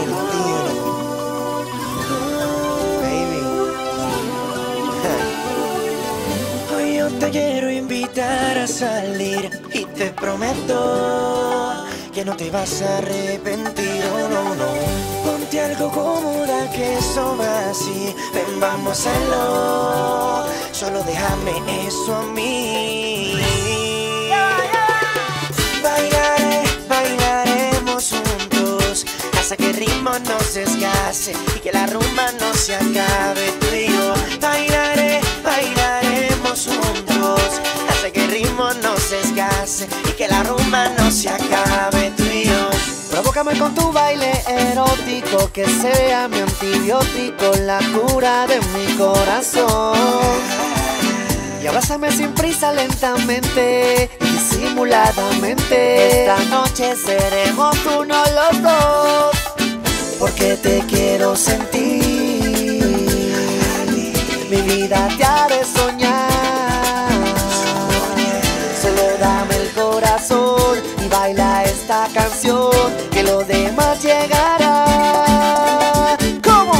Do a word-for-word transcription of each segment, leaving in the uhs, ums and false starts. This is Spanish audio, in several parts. Valentino, baby. Hoy yo te quiero invitar a salir y te prometo que no te vas a arrepentir, oh, no, no. Ponte algo cómoda que eso va así, ven, vamos a hacerlo, solo déjame eso a mí. Que el ritmo no se escase y que la rumba no se acabe, tú y yo. Bailaré, bailaremos juntos, hasta que el ritmo no se escase y que la rumba no se acabe, tú y yo. Provócame con tu baile erótico, que sea mi antibiótico, la cura de mi corazón. Y abrázame sin prisa, lentamente, disimuladamente. Esta noche seremos uno los dos, porque te quiero sentir, mi vida te haré soñar. Solo dame el corazón y baila esta canción, que lo demás llegará. ¿Cómo?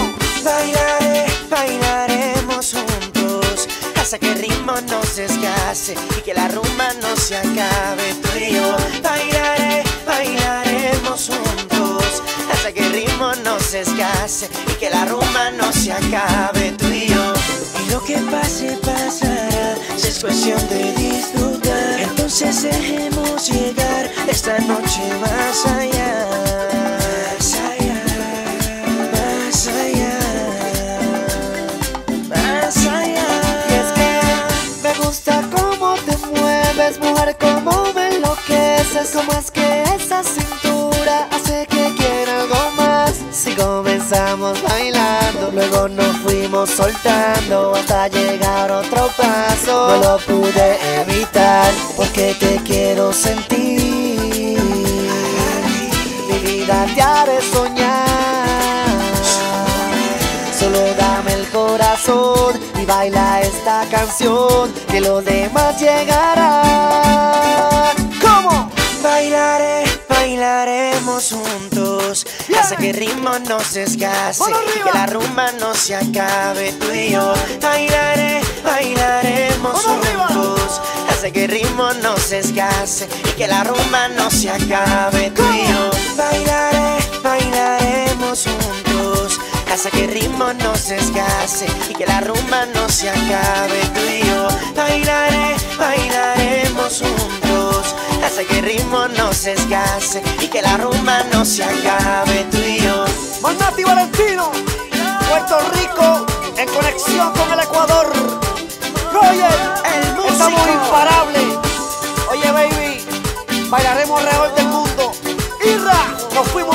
Bailaré, bailaremos juntos, hasta que el ritmo no se escase y que la rumba no se acabe, tú y yo. Bailaré, bailaremos juntos, hasta que el ritmo no se escase y que la rumba no se acabe, tú y yo. Y lo que pase, pasará, si es cuestión de disfrutar, entonces dejemos llegar esta noche más allá, más allá, más allá, más allá. Y es que me gusta cómo te mueves, mujer, cómo me enloqueces, cómo es que esa cintura hace que quiera algo más. Si comenzamos bailando, luego nos fuimos soltando hasta llegar a otro paso. No lo pude evitar, porque te quiero sentir, mi vida te haré soñar. Solo dame el corazón y baila esta canción, que lo demás llegará. ¿Cómo? Bailaré, bailaremos juntos, yeah, hasta que el ritmo no se escase y que la rumba no se acabe, tú y yo. Bailaré, bailaremos juntos, hasta que el ritmo no se escase y que la rumba no se acabe, tú y yo. Bailaré, bailaremos juntos, hasta que el ritmo no se escase y que la rumba no se acabe, tú y yo. Bailaré, bailaremos juntos, hasta que el ritmo no se escase y que la rumba no se acabe, tú y yo. Magnate y Valentino, Puerto Rico, en conexión con el Ecuador. Roger, el músico. Estamos imparables. Oye, baby, bailaremos alrededor del mundo. Irra, nos fuimos.